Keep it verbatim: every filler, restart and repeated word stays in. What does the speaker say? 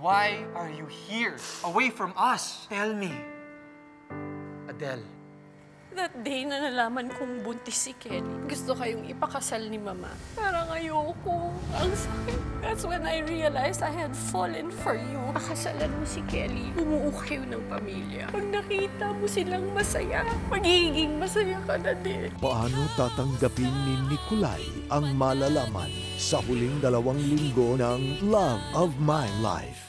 Why are you here, away from us? Tell me, Adelle. That day na nalaman kong buntis si Kelly, gusto kayong ipakasal ni Mama. Parang ayoko. Ang sakit. That's when I realized I had fallen for you. Pakasalan mo si Kelly, umuukay ng pamilya. Pag nakita mo silang masaya, magiging masaya ka na din. Paano tatanggapin ni Nikolai ang malalaman sa huling dalawang linggo ng Love of My Life?